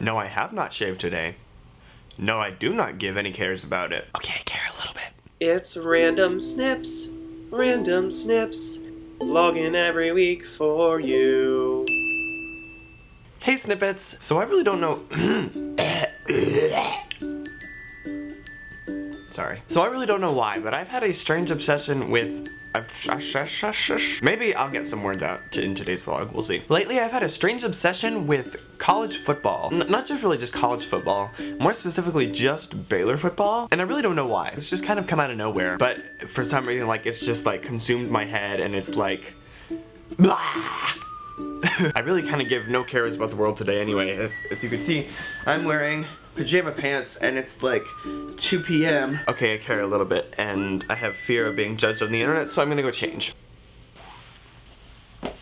No, I have not shaved today. No, I do not give any cares about it. Okay, I care a little bit. It's Random Snips. Random Snips. Vlogging every week for you. Hey, Snippets. So I really don't know... Sorry. So I really don't know why, but I've had a strange obsession with... Maybe I'll get some words out in today's vlog, we'll see. Lately I've had a strange obsession with college football. Not just really just college football, more specifically just Baylor football, and I really don't know why. It's just kind of come out of nowhere, but for some reason like it's just like consumed my head and it's like... Blah! I really kind of give no cares about the world today anyway. As you can see, I'm wearing pajama pants and it's like 2 p.m. Okay, I care a little bit and I have fear of being judged on the internet, so I'm gonna go change.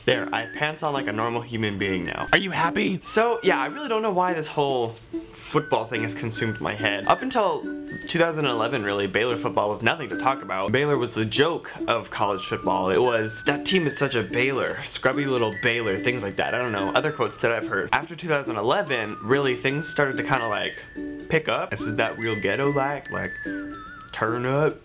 There, I have pants on like a normal human being now. Are you happy? So yeah, I really don't know why this whole football thing has consumed my head. Up until 2011 really, Baylor football was nothing to talk about. Baylor was the joke of college football. It was, that team is such a Baylor, scrubby little Baylor, things like that. I don't know, other quotes that I've heard. After 2011, really things started to kind of like pick up. This is that real ghetto like turn up,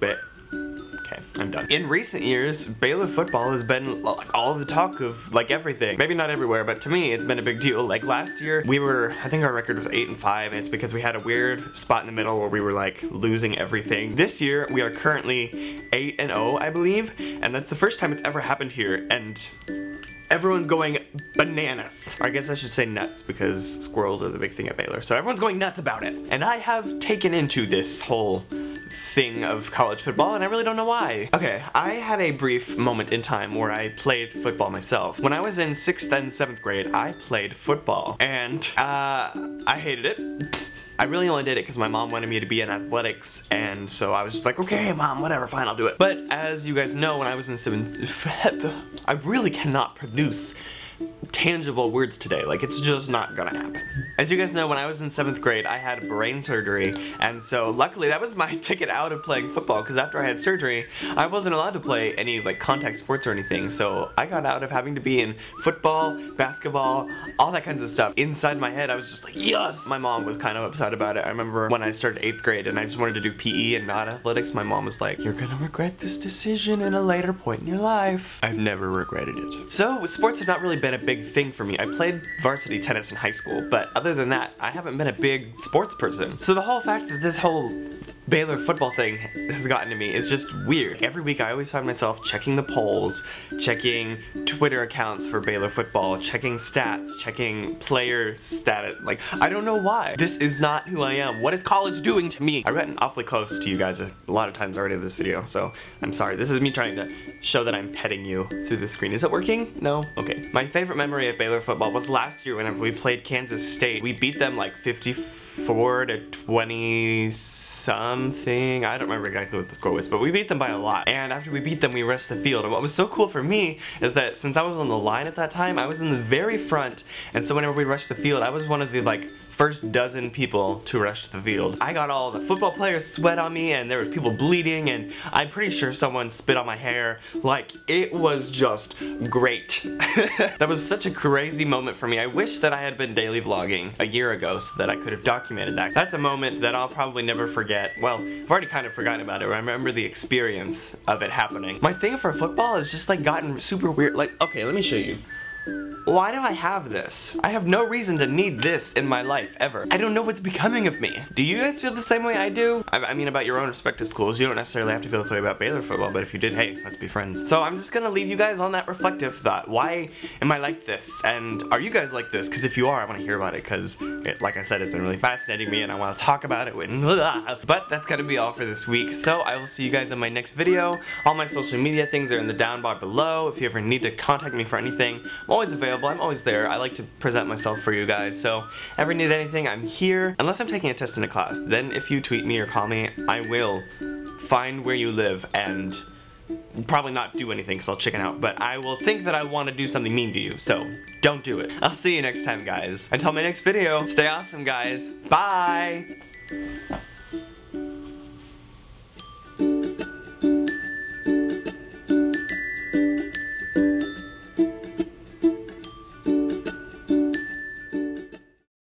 bet. Okay, I'm done. In recent years, Baylor football has been like all the talk of like everything. Maybe not everywhere, but to me, it's been a big deal. Like last year, we were, I think our record was 8-5, and it's because we had a weird spot in the middle where we were like losing everything. This year, we are currently 8-0, I believe, and that's the first time it's ever happened here, and everyone's going bananas. Or I guess I should say nuts, because squirrels are the big thing at Baylor, so everyone's going nuts about it. And I have taken into this whole thing of college football, and I really don't know why. Okay, I had a brief moment in time where I played football myself. When I was in 6th and 7th grade, I played football, and I hated it. I really only did it because my mom wanted me to be in athletics, and so I was just like, okay, mom, whatever, fine, I'll do it. But as you guys know, when I was in 7th, I really cannot produce tangible words today, like it's just not gonna happen. As you guys know, when I was in 7th grade, I had brain surgery, and so luckily that was my ticket out of playing football, because after I had surgery, I wasn't allowed to play any like contact sports or anything, so I got out of having to be in football, basketball, all that kinds of stuff. Inside my head, I was just like, yes! My mom was kind of upset about it. I remember when I started 8th grade and I just wanted to do PE and not athletics, my mom was like, you're gonna regret this decision in a later point in your life. I've never regretted it. So, sports have not really been a big thing for me. I played varsity tennis in high school, but other than that, I haven't been a big sports person. So the whole fact that this whole Baylor football thing has gotten to me is just weird. Every week I always find myself checking the polls, checking Twitter accounts for Baylor football, checking stats, checking player status. Like, I don't know why. This is not who I am. What is college doing to me? I've gotten awfully close to you guys a lot of times already in this video, so I'm sorry. This is me trying to show that I'm petting you through the screen. Is it working? No? Okay. My favorite memory of Baylor football was last year whenever we played Kansas State. We beat them like 54-20. Something. I don't remember exactly what the score was, but we beat them by a lot. And after we beat them, we rushed the field. And what was so cool for me is that since I was on the line at that time, I was in the very front. And so whenever we rushed the field, I was one of the like first dozen people to rush to the field. I got all the football players sweat on me, and there were people bleeding, and I'm pretty sure someone spit on my hair. Like, it was just great. That was such a crazy moment for me. I wish that I had been daily vlogging a year ago so that I could have documented that. That's a moment that I'll probably never forget. Well, I've already kind of forgotten about it. I remember the experience of it happening. My thing for football has just like gotten super weird. Like, okay, let me show you. Why do I have this? I have no reason to need this in my life, ever. I don't know what's becoming of me. Do you guys feel the same way I do? I mean, about your own respective schools, you don't necessarily have to feel this way about Baylor football, but if you did, hey, let's be friends. So I'm just gonna leave you guys on that reflective thought. Why am I like this? And are you guys like this? Because if you are, I wanna hear about it, because like I said, it's been really fascinating me, and I wanna talk about it. But that's gonna be all for this week, so I will see you guys in my next video. All my social media things are in the down bar below. If you ever need to contact me for anything, I'm always available. I'm always there. I like to present myself for you guys, so ever need anything, I'm here. Unless I'm taking a test in a class, then if you tweet me or call me, I will find where you live and probably not do anything because I'll chicken out, but I will think that I want to do something mean to you, so don't do it. I'll see you next time, guys. Until my next video, stay awesome, guys. Bye!